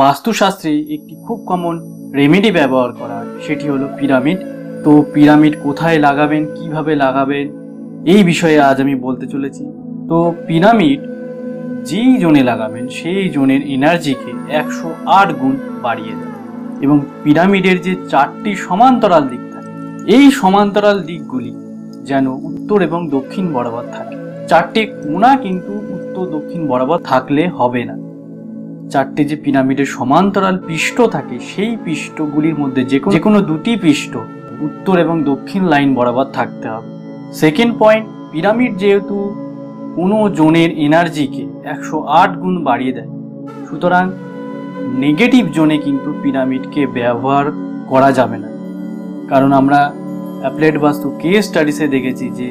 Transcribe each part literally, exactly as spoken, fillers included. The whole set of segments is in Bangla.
वास्तुशास्त्रे একটি খুব কমন রেমেডি ব্যবহার করা হয়, সেটি হলো পিরামিড। তো পিরামিড কোথায় লাগাবেন, কিভাবে লাগাবেন, এই বিষয়ে আজ আমি বলতে চলেছি। তো পিরামিড যেই জোনে লাগাবেন সেই জোনের এনার্জিকে একশো আট গুণ বাড়িয়ে দেয়। এবং পিরামিডের যে চারটি সমান্তরাল দিক থাকে, এই সমান্তরাল দিকগুলি যেন উত্তর এবং দক্ষিণ বরাবর থাকে। চারটে কোনা কিন্তু উত্তর দক্ষিণ বরাবর থাকলে হবে না। চারটে যে পিরামিডের সমান্তরাল পৃষ্ঠ থাকে, সেই পৃষ্ঠগুলির মধ্যে যে কোনো দুটি পৃষ্ঠ উত্তর এবং দক্ষিণ লাইন বরাবর থাকতে হবে। সেকেন্ড পয়েন্ট, পিরামিড যেহেতু কোনো জোনের এনার্জিকে একশো আট গুণ বাড়িয়ে দেয়, সুতরাং নেগেটিভ জোনে কিন্তু পিরামিডকে ব্যবহার করা যাবে না। কারণ আমরা অ্যাপ্লাইড বাস্তু কেস স্টাডিসে দেখেছি যে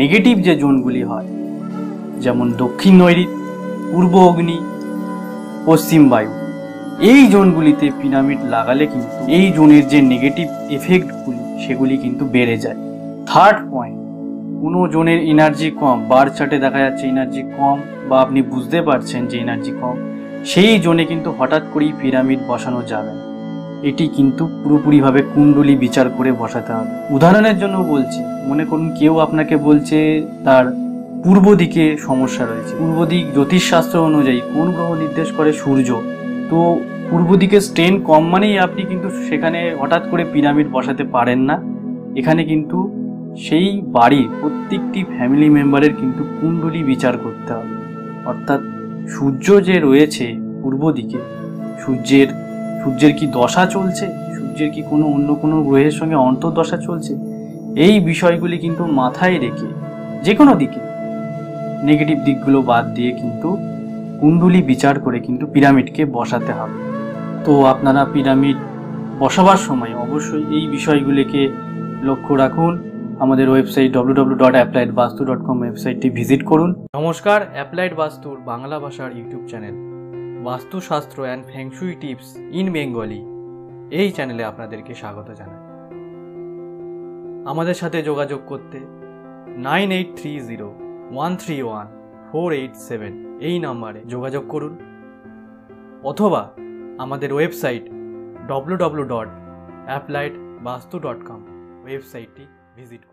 নেগেটিভ যে জোনগুলি হয়, যেমন দক্ষিণ নৈঋত, পূর্ব অগ্নি, পশ্চিম বায়ু, এই জোনগুলিতে পিরামিড লাগালে কিন্তু এই জোনের যে নেগেটিভ এফেক্টগুলি সেগুলি কিন্তু বেড়ে যায়। থার্ড পয়েন্ট, কোনো জোনের এনার্জি কম, বার চার্টে দেখা যাচ্ছে এনার্জি কম বা আপনি বুঝতে পারছেন যে এনার্জি কম, সেই জোনে কিন্তু হঠাৎ করেই পিরামিড বসানো যাবে না। এটি কিন্তু পুরোপুরিভাবে কুণ্ডলী বিচার করে বসাতে হবে। উদাহরণের জন্য বলছি, মনে করুন কেউ আপনাকে বলছে তার পূর্ব দিকে সমস্যা রয়েছে। পূর্ব দিক জ্যোতিষশাস্ত্র অনুযায়ী কোন গ্রহ নির্দেশ করে? সূর্য। তো পূর্ব দিকে স্ট্রেন কম মানেই আপনি কিন্তু সেখানে হঠাৎ করে পিরামিড বসাতে পারেন না। এখানে কিন্তু সেই বাড়ির প্রত্যেকটি ফ্যামিলি মেম্বারের কিন্তু কুণ্ডলী বিচার করতে হবে, অর্থাৎ সূর্য যে রয়েছে পূর্ব দিকে, সূর্যের সূর্যের কি দশা চলছে, সূর্যের কি কোনো অন্য কোনো গ্রহের সঙ্গে অন্তর্দশা চলছে, এই বিষয়গুলি কিন্তু মাথায় রেখে যে কোনো দিকে নেগেটিভ দিকগুলো বাদ দিয়ে কিন্তু কুণ্ডলী বিচার করে কিন্তু পিরামিডকে বসাতে হবে। তো আপনারা পিরামিড বসাবার সময় অবশ্যই এই বিষয়গুলিকে লক্ষ্য রাখুন। আমাদের website W W W dot applied vastu dot com ওয়েবসাইটটি ভিজিট করুন। নমস্কার, অ্যাপ্লাইড বাস্তুর বাংলা ভাষার YouTube channel Vastushastra and feng shui tips in Bengali, এই চ্যানেলে আপনাদেরকে স্বাগত জানাই। আমাদের সাথে যোগাযোগ করতে nine eight three zero one three one four eight seven এই নাম্বারে যোগাযোগ করুন, অথবা আমাদের website W W W dot applied vastu dot com ওয়েবসাইটটি ভিজিট করুন।